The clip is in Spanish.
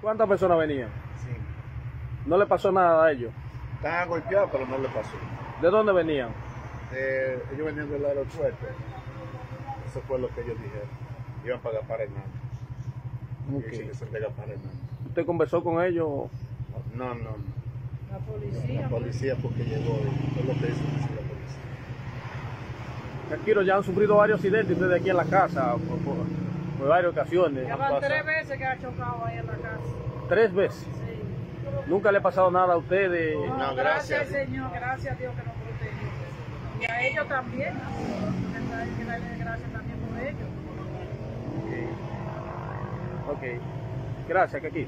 ¿Cuántas personas venían? Sí. ¿No le pasó nada a ellos? Estaban golpeados, pero no le pasó. ¿De dónde venían? Ellos venían del aeropuerto. Eso fue lo que ellos dijeron. Iban para Gaspar Hernández. Okay. ¿Usted conversó con ellos? No, no, no. La policía. La policía, porque llegó. Es lo que dice la policía. Shakiro, ya han sufrido varios accidentes desde aquí en la casa, por varias ocasiones. Ya van 3 veces que ha chocado ahí en la casa. ¿3 veces? Sí. ¿Nunca le ha pasado nada a ustedes? No, no, gracias Señor, gracias a Dios que nos protege. Y a ellos también. Que darle gracias también por ellos. Ok, gracias, que aquí.